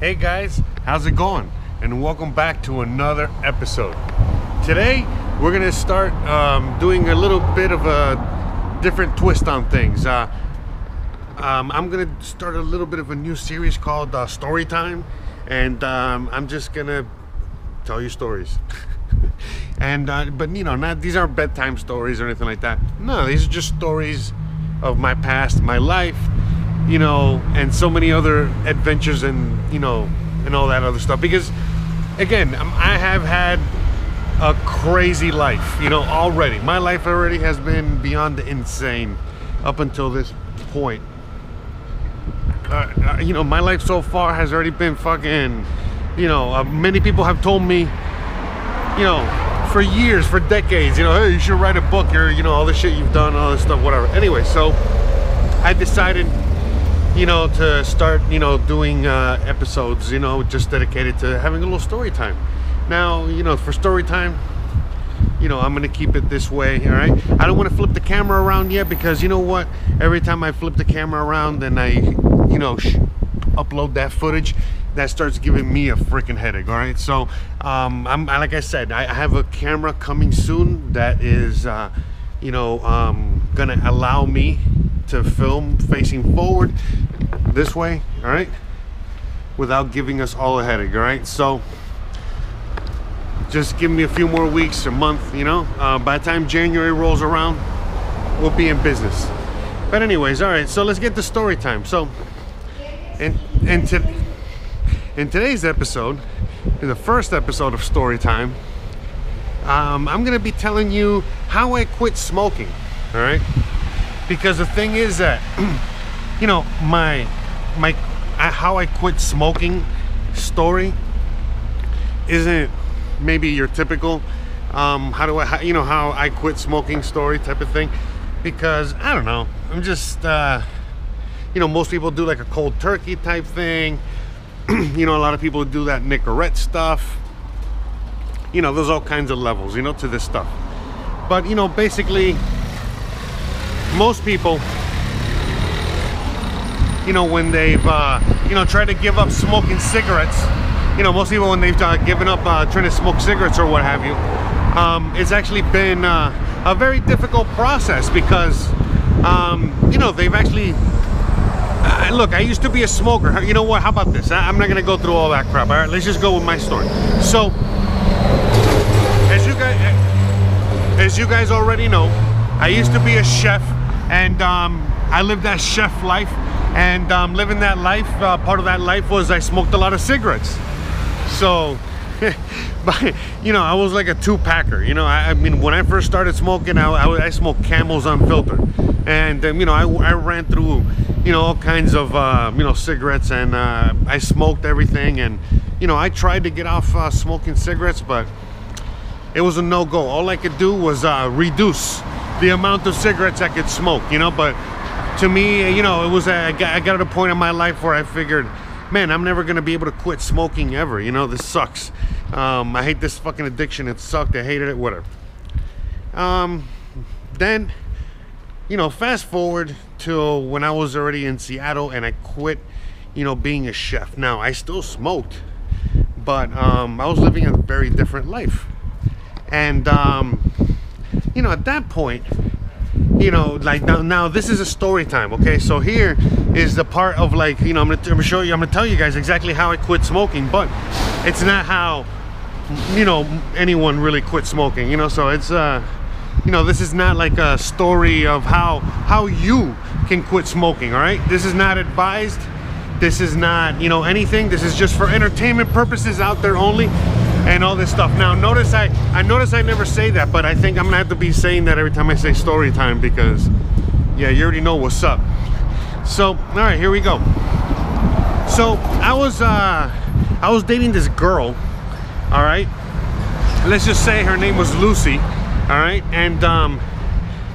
Hey guys, how's it going? And welcome back to another episode. Today we're gonna start doing a little bit of a different twist on things. I'm gonna start a little bit of a new series called Story Time, and I'm just gonna tell you stories. And but you know, not these aren't bedtime stories or anything like that. No, these are just stories of my past, my life, you know, and so many other adventures and, you know, and all that other stuff. Because again, I have had a crazy life, you know, already. My life already has been beyond insane up until this point. You know, my life so far has already been fucking, you know, many people have told me, you know, for years, for decades, you know, hey, you should write a book, or, you know, all the shit you've done, all this stuff, whatever. Anyway, so I decided, you know, to start, you know, doing episodes, you know, just dedicated to having a little story time. Now, you know, for story time, you know, I'm gonna keep it this way, all right? I don't want to flip the camera around yet, because you know what? Every time I flip the camera around and I, you know, upload that footage, that starts giving me a freaking headache, all right? So, like I said, I have a camera coming soon that is, you know, gonna allow me to film facing forward this way, all right, without giving us all a headache, all right? So just give me a few more weeks or month, you know, by the time January rolls around, we'll be in business. But anyways, all right, so let's get to story time. So in today's episode, in the first episode of Story Time, I'm gonna be telling you how I quit smoking, all right? Because the thing is that, you know, my how I quit smoking story isn't maybe your typical you know, how I quit smoking story type of thing. Because I don't know, I'm just you know, most people do like a cold turkey type thing. You know, a lot of people do that Nicorette stuff. You know, there's all kinds of levels, you know, to this stuff. But you know, basically, most people, you know, when they've you know, tried to give up smoking cigarettes, you know, most people when they've given up trying to smoke cigarettes or what have you, it's actually been a very difficult process. Because you know, they've actually look, I used to be a smoker. You know what, how about this? I'm not gonna go through all that crap, all right? Let's just go with my story. So as you guys already know, I used to be a chef. And I lived that chef life, and living that life, part of that life was I smoked a lot of cigarettes. So, but, you know, I was like a two-packer. You know, I mean, when I first started smoking, I smoked Camels Unfiltered, and you know, I ran through, you know, all kinds of you know, cigarettes, and I smoked everything. And you know, I tried to get off smoking cigarettes, but it was a no-go. All I could do was reduce the amount of cigarettes I could smoke, you know. But to me, you know, it was I got to the point in my life where I figured, man, I'm never gonna be able to quit smoking ever, you know, this sucks. I hate this fucking addiction, it sucked, I hated it, whatever. Then, you know, fast forward to when I was already in Seattle and I quit, you know, being a chef. Now, I still smoked, but I was living a very different life. And you know, at that point, you know, like now this is a story time, okay? So here is the part of, like, you know, I'm gonna tell you guys exactly how I quit smoking, but it's not how, you know, anyone really quit smoking, you know. So it's you know, this is not like a story of how you can quit smoking, all right? This is not advised, this is not, you know, anything. This is just for entertainment purposes out there only, and all this stuff. Now notice I never say that, but I think I'm gonna have to be saying that every time I say story time, because yeah, you already know what's up. So all right, here we go. So I was dating this girl, all right? Let's just say her name was Lucy, all right? And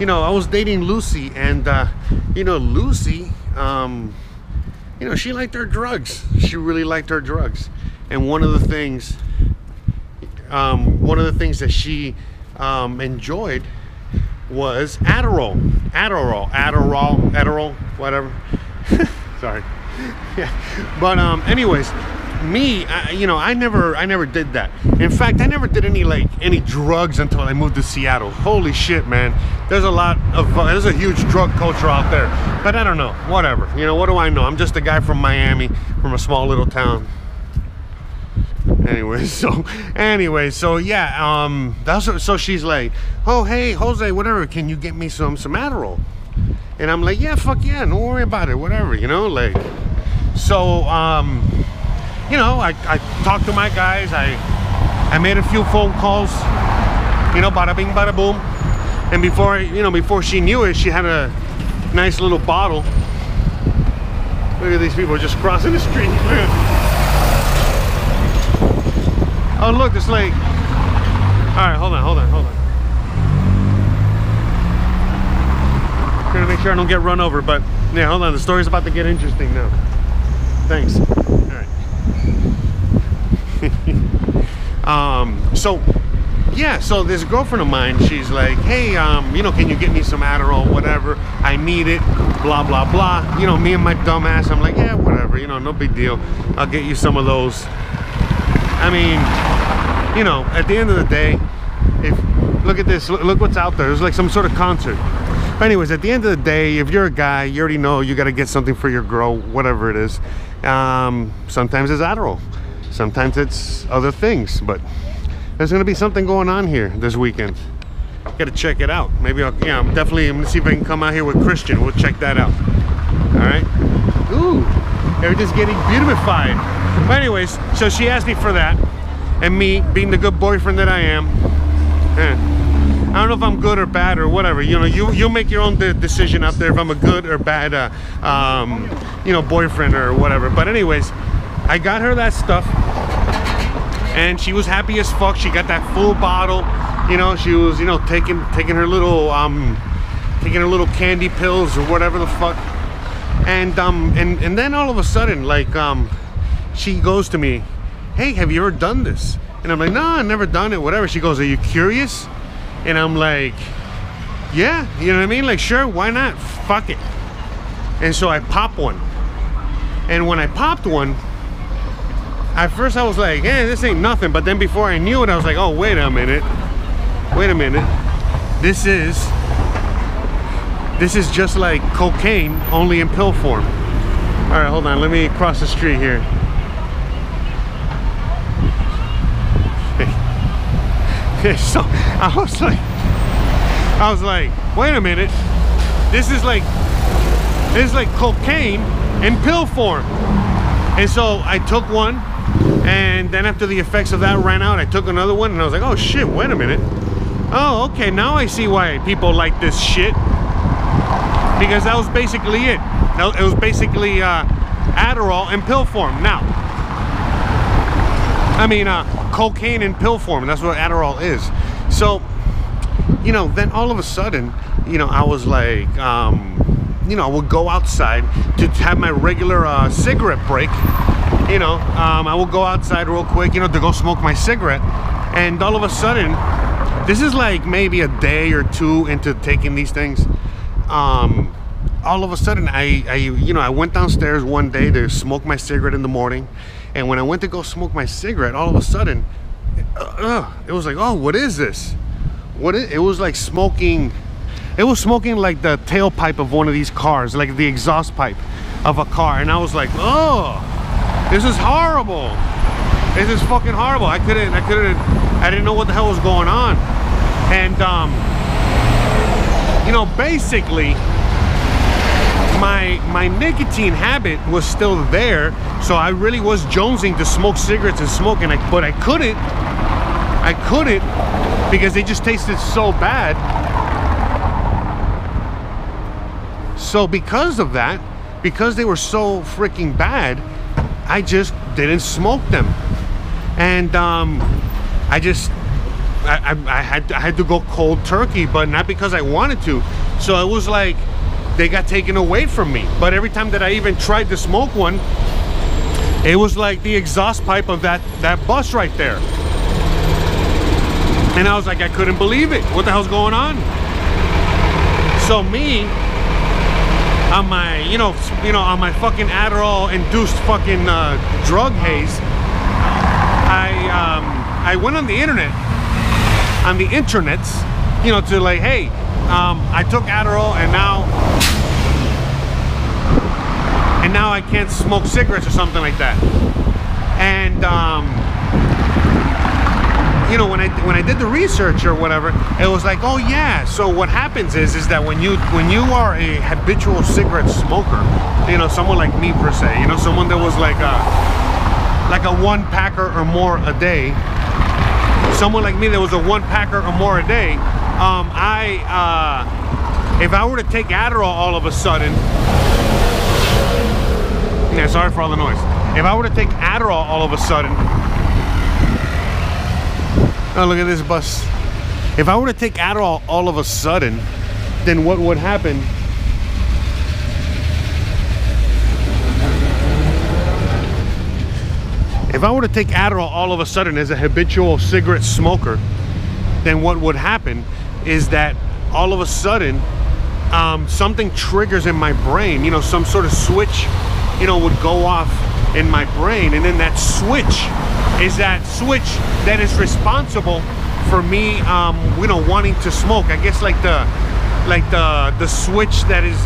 you know, I was dating Lucy, and you know, Lucy, you know, she liked her drugs. She really liked her drugs. And one of the things that she enjoyed was Adderall, whatever. Sorry. Yeah. But anyways, me, I never did that. In fact, I never did any drugs until I moved to Seattle. Holy shit, man. There's a lot of there's a huge drug culture out there, but I don't know, whatever, you know, what do I know? I'm just a guy from Miami, from a small little town. Anyway, so yeah, so she's like, oh, hey, Jose, whatever, can you get me some Adderall? And I'm like, yeah, fuck yeah, don't worry about it, whatever, you know, like, so, you know, I talked to my guys, I made a few phone calls, you know, bada bing, bada boom, and before she knew it, she had a nice little bottle. Look at these people just crossing the street. Oh, look, it's like, all right, hold on. I'm trying to make sure I don't get run over, but yeah, hold on, the story's about to get interesting now. Thanks. All right. So, yeah, so this girlfriend of mine, she's like, hey, you know, can you get me some Adderall, whatever, I need it, blah, blah, blah. You know, me and my dumb ass, I'm like, yeah, whatever, you know, no big deal. I'll get you some of those. I mean, you know, at the end of the day, if look at this, look what's out there. It's like some sort of concert. But anyways, at the end of the day, if you're a guy, you already know you got to get something for your girl, whatever it is. Sometimes it's Adderall, sometimes it's other things. But there's gonna be something going on here this weekend. Got to check it out. Maybe I'll, yeah, I'm definitely gonna see if I can come out here with Christian. We'll check that out. All right. Ooh, they're just getting beautified. But anyways, so she asked me for that, and me being the good boyfriend that I am, I don't know if I'm good or bad or whatever, you know, you make your own decision out there if I'm a good or bad you know, boyfriend or whatever. But anyways, I got her that stuff, and she was happy as fuck. She got that full bottle, you know. She was, you know, taking her little candy pills or whatever the fuck. And and then all of a sudden, like, she goes to me, hey, have you ever done this? And I'm like, no, I've never done it, whatever. She goes, are you curious? And I'm like, yeah, you know what I mean? Like, sure, why not? Fuck it. And so I pop one. And when I popped one, at first I was like, hey, this ain't nothing. But then before I knew it, I was like, oh, wait a minute. This is just like cocaine, only in pill form. All right, hold on, let me cross the street here. So I was like, wait a minute, this is like cocaine in pill form. And so I took one, and then after the effects of that ran out, I took another one, and I was like, oh shit, wait a minute, oh okay, now I see why people like this shit, because that was basically it. It was basically Adderall in pill form. Now, I mean, cocaine in pill form, that's what Adderall is. So, you know, then all of a sudden, you know, I was like, you know, I would go outside to have my regular cigarette break, you know, I will go outside real quick, you know, to go smoke my cigarette. And all of a sudden, this is like maybe a day or two into taking these things, all of a sudden I you know, I went downstairs one day to smoke my cigarette in the morning. And when I went to go smoke my cigarette, all of a sudden, it was like, oh, what is this? It was like smoking. It was smoking like the tailpipe of one of these cars, like the exhaust pipe of a car. And I was like, oh, this is horrible. This is fucking horrible. I didn't know what the hell was going on. And, you know, basically, my nicotine habit was still there, so I really was jonesing to smoke cigarettes and smoke, but I couldn't because they just tasted so bad. So because of that, because they were so freaking bad, I just didn't smoke them. And I had to go cold turkey, but not because I wanted to. So it was like they got taken away from me. But every time that I even tried to smoke one, it was like the exhaust pipe of that bus right there. And I was like, I couldn't believe it. What the hell's going on? So me, on my fucking Adderall induced fucking drug haze, I went on the internet, you know, to like, hey, I took Adderall and now I can't smoke cigarettes or something like that. And you know, when I did the research or whatever, it was like, oh yeah. So what happens is that when you are a habitual cigarette smoker, you know, someone like me per se, you know, someone that was like a one packer or more a day, someone like me that was a one packer or more a day, if I were to take Adderall all of a sudden, yeah, sorry for all the noise. If I were to take Adderall all of a sudden. Oh, look at this bus. If I were to take Adderall all of a sudden, then what would happen? If I were to take Adderall all of a sudden as a habitual cigarette smoker, then what would happen is that all of a sudden, something triggers in my brain, you know, some sort of switch, you know, would go off in my brain, and then that switch is that switch that is responsible for me, you know, wanting to smoke. I guess like the switch that is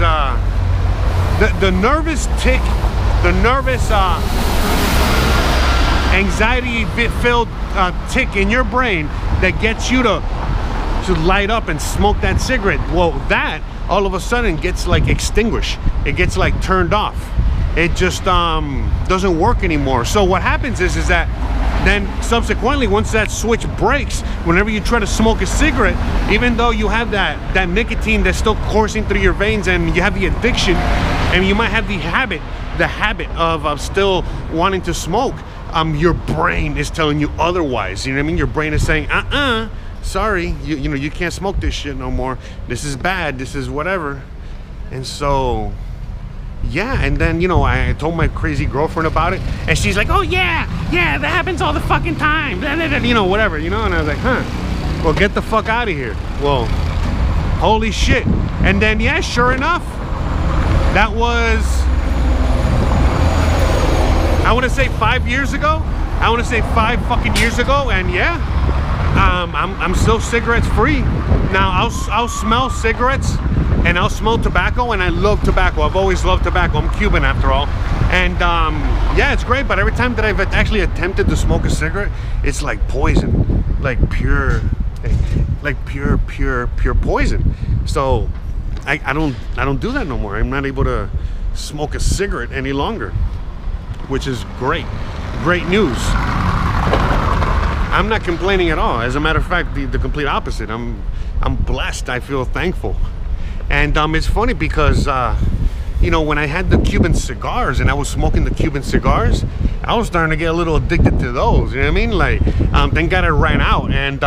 the nervous tick, the nervous anxiety-filled tick in your brain that gets you to light up and smoke that cigarette. Well, that all of a sudden gets like extinguished. It gets like turned off. It just doesn't work anymore. So what happens is that then subsequently, once that switch breaks, whenever you try to smoke a cigarette, even though you have that nicotine that's still coursing through your veins, and you have the addiction, and you might have the habit of still wanting to smoke, your brain is telling you otherwise. You know what I mean? Your brain is saying, sorry, you know, you can't smoke this shit no more. This is bad. This is whatever. And so, yeah. And then, you know, I told my crazy girlfriend about it, and she's like, oh yeah, that happens all the fucking time, you know, whatever, you know. And I was like, huh, well, get the fuck out of here. Well, holy shit. And then, yeah, sure enough, that was, I want to say 5 years ago. I want to say 5 fucking years ago. And yeah, I'm still cigarettes free now. I'll smell cigarettes, and I'll smell tobacco, and I love tobacco. I've always loved tobacco. I'm Cuban after all. And yeah, it's great. But every time that I've actually attempted to smoke a cigarette, it's like poison, like pure poison. So I don't do that no more. I'm not able to smoke a cigarette any longer, which is great news. I'm not complaining at all. As a matter of fact, the complete opposite. I'm blessed. I feel thankful. And it's funny because, you know, when I had the Cuban cigars and I was smoking the Cuban cigars, I was starting to get a little addicted to those, you know what I mean? Like, thank God I ran out. And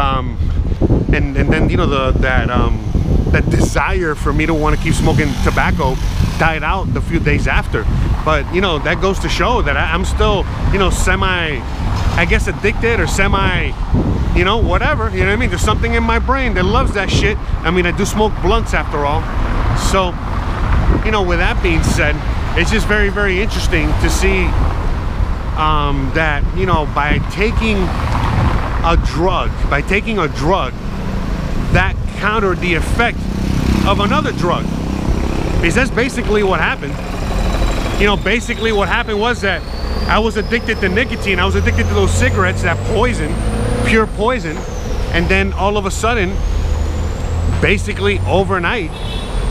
and then, you know, that desire for me to want to keep smoking tobacco died out the few days after. But, you know, that goes to show that I'm still, you know, semi, I guess, addicted, or semi, you know, whatever, you know what I mean? There's something in my brain that loves that shit. I mean, I do smoke blunts after all. So, you know, with that being said, it's just very, very interesting to see that, you know, by taking a drug, that countered the effect of another drug. Because that's basically what happened. You know, basically what happened was that I was addicted to nicotine. I was addicted to those cigarettes, that poison, pure poison. And then all of a sudden, basically overnight,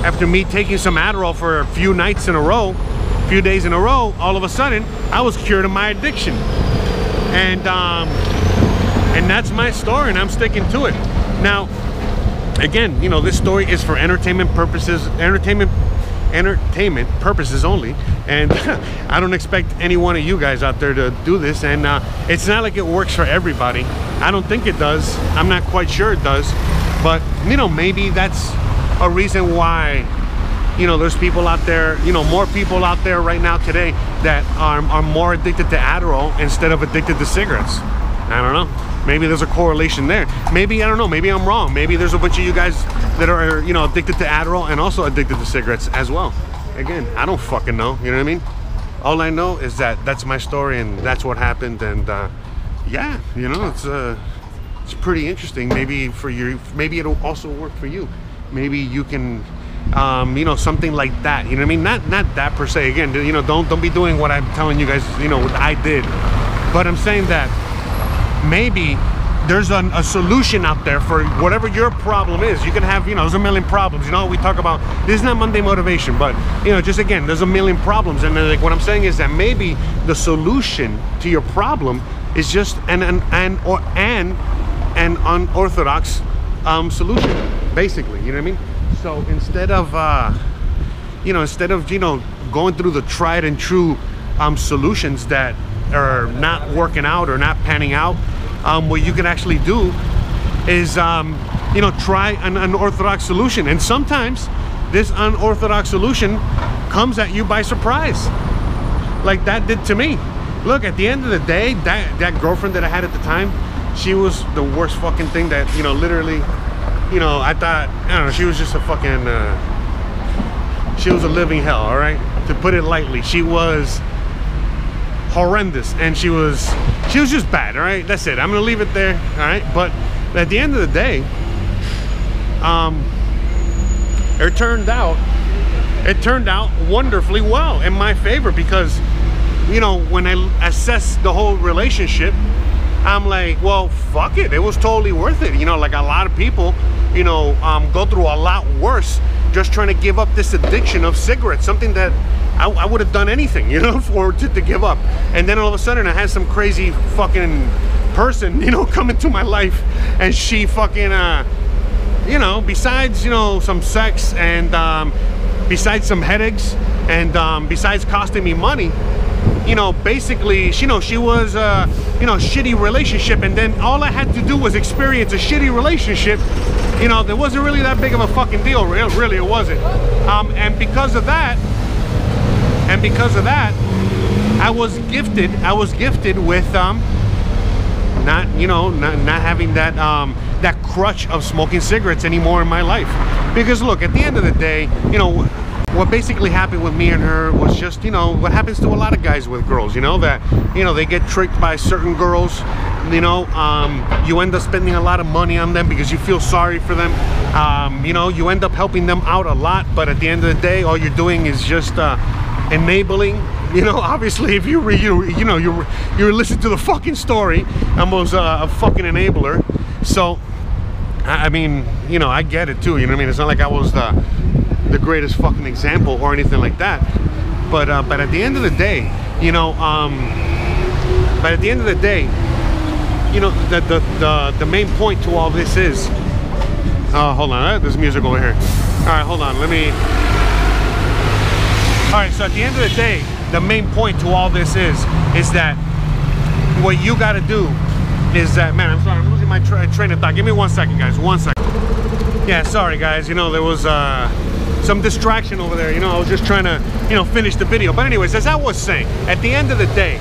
after me taking some Adderall for a few nights in a row, a few days in a row, all of a sudden I was cured of my addiction. And and that's my story, and I'm sticking to it. Now, again, you know, this story is for entertainment purposes only, and I don't expect any one of you guys out there to do this. And it's not like it works for everybody. I don't think it does. I'm not quite sure it does. But, you know, maybe that's a reason why, you know, there's people out there, you know, more people out there right now today that are more addicted to Adderall instead of addicted to cigarettes. I don't know. Maybe there's a correlation there. Maybe, I don't know, maybe I'm wrong. Maybe there's a bunch of you guys that are, you know, addicted to Adderall and also addicted to cigarettes as well. Again, I don't fucking know, you know what I mean? All I know is that that's my story, and that's what happened. And yeah, you know, it's pretty interesting. Maybe for you, maybe it'll also work for you. Maybe you can, you know, something like that. You know what I mean? Not that per se. Again, you know, don't be doing what I'm telling you guys. You know what I did, but I'm saying that maybe there's a solution out there for whatever your problem is. You can have, you know, there's a million problems. You know, we talk about, this is not Monday motivation, but, you know, just again, there's a million problems. And like what I'm saying is that maybe the solution to your problem is just an unorthodox solution, basically, you know what I mean? So instead of, you know, going through the tried and true solutions that are not working out or not panning out, what you can actually do is, you know, try an unorthodox solution. And sometimes this unorthodox solution comes at you by surprise, like that did to me. Look, at the end of the day, that girlfriend that I had at the time, she was the worst fucking thing that, you know, literally, you know, I thought, I don't know, she was just a fucking, she was a living hell, all right? To put it lightly, she was horrendous, and she was just bad, all right? That's it. I'm gonna leave it there, all right? But at the end of the day, it turned out wonderfully well in my favor, because, you know, when I assessed the whole relationship, I'm like, well, fuck it, it was totally worth it. You know, like a lot of people, you know, go through a lot worse just trying to give up this addiction of cigarettes, something that I would have done anything, you know, for to give up. And then all of a sudden I had some crazy fucking person, you know, come into my life, and she fucking, you know, besides, you know, some sex, and besides some headaches, and besides costing me money, you know, basically, you know, she was a, you know, shitty relationship. And then all I had to do was experience a shitty relationship. You know, there wasn't really that big of a fucking deal, really, it wasn't. And because of that, I was gifted with not having that that crutch of smoking cigarettes anymore in my life. Because look, at the end of the day, you know, what basically happened with me and her was just, you know, what happens to a lot of guys with girls, you know, that, you know, they get tricked by certain girls, you know, you end up spending a lot of money on them because you feel sorry for them, you know, you end up helping them out a lot, but at the end of the day, all you're doing is just enabling, you know, obviously, if you listen to the fucking story, I was a fucking enabler. So, I mean, you know, I get it too, you know what I mean? It's not like I was the greatest fucking example or anything like that, but at the end of the day, you know, the main point to all this is, hold on, there's music over here. All right, hold on, let me. All right, so at the end of the day, the main point to all this is that what you got to do is that, man, I'm sorry, I'm losing my train of thought. Give me one second, guys, one second. Yeah, sorry, guys, you know, there was some distraction over there, you know, I was just trying to, you know, finish the video. But anyways, as I was saying, at the end of the day,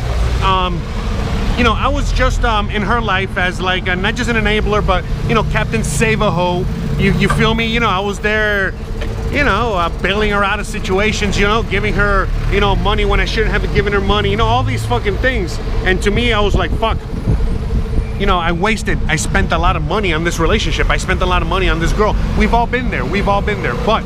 you know, I was just in her life as like, not just an enabler, but, you know, Captain Save-A-Ho, you feel me? You know, I was there, you know, bailing her out of situations, you know, giving her, you know, money when I shouldn't have given her money, you know, all these fucking things. And to me, I was like, fuck. You know, I spent a lot of money on this relationship. I spent a lot of money on this girl. We've all been there, but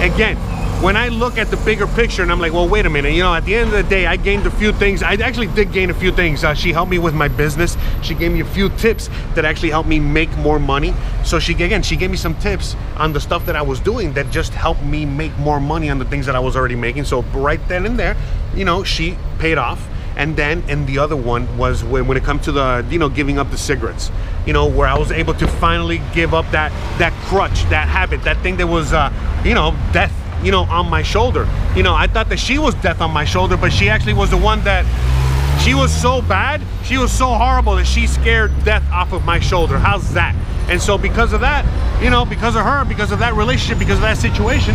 again, when I look at the bigger picture and I'm like, well, wait a minute, you know, at the end of the day, I gained a few things. I actually did gain a few things. She helped me with my business. She gave me a few tips that actually helped me make more money. So she gave me some tips on the stuff that I was doing that just helped me make more money on the things that I was already making. So right then and there, you know, she paid off. And then, and the other one was when it comes to the, you know, giving up the cigarettes, you know, where I was able to finally give up that crutch, that habit, that thing that was, you know, death, you know, on my shoulder. You know, I thought that she was death on my shoulder, but she actually was the one that, she was so bad, she was so horrible that she scared death off of my shoulder. How's that? And so because of that, you know, because of her, because of that relationship, because of that situation,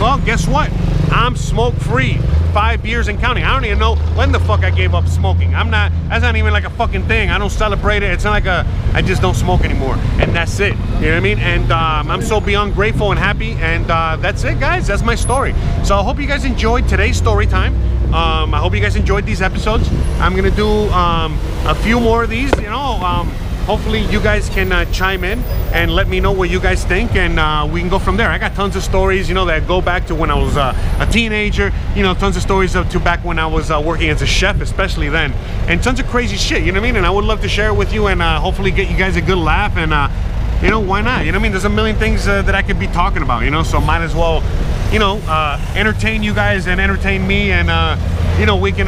well, guess what? I'm smoke-free. 5 years and counting. I don't even know when the fuck I gave up smoking. I'm not, that's not even like a fucking thing. I don't celebrate it. It's not like a, I just don't smoke anymore. And that's it. You know what I mean? And I'm so beyond grateful and happy. And that's it, guys. That's my story. So I hope you guys enjoyed today's story time. I hope you guys enjoyed these episodes. I'm gonna do a few more of these, you know. Hopefully you guys can chime in and let me know what you guys think, and we can go from there. I got tons of stories, you know, that go back to when I was a teenager, you know, tons of stories up to back when I was working as a chef, especially then, and tons of crazy shit, you know what I mean? And I would love to share it with you and hopefully get you guys a good laugh, and you know, why not? You know what I mean? There's a million things that I could be talking about, you know, so might as well, you know, entertain you guys and entertain me, and you know, we can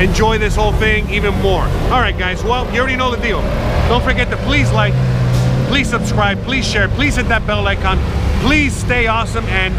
enjoy this whole thing even more. All right, guys, well, you already know the deal. Don't forget to please like, please subscribe, please share, please hit that bell icon, please stay awesome, and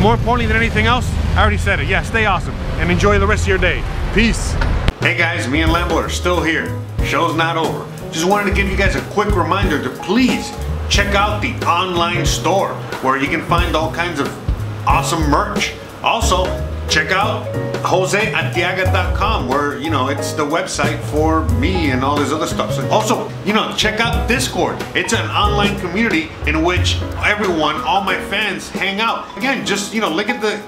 more importantly than anything else, I already said it, yeah, stay awesome, and enjoy the rest of your day. Peace. Hey guys, me and Lambo are still here. Show's not over. Just wanted to give you guys a quick reminder to please check out the online store, where you can find all kinds of awesome merch. Also, check out josearteaga.com, where, you know, it's the website for me and all this other stuff. So also, you know, check out Discord. It's an online community in which everyone, all my fans, hang out. Again, just, you know,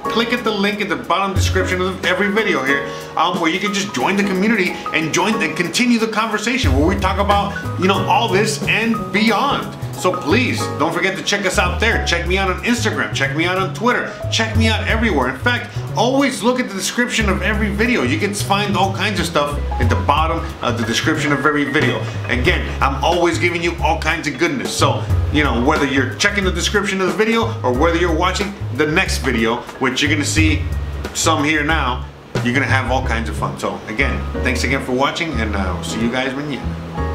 click at the link at the bottom description of every video here, where you can just join the community and continue the conversation, where we talk about, you know, all this and beyond. So please, don't forget to check us out there. Check me out on Instagram, check me out on Twitter, check me out everywhere. In fact, always look at the description of every video. You can find all kinds of stuff at the bottom of the description of every video. Again, I'm always giving you all kinds of goodness. So, you know, whether you're checking the description of the video or whether you're watching the next video, which you're gonna see some here now, you're gonna have all kinds of fun. So again, thanks again for watching, and I'll see you guys when you...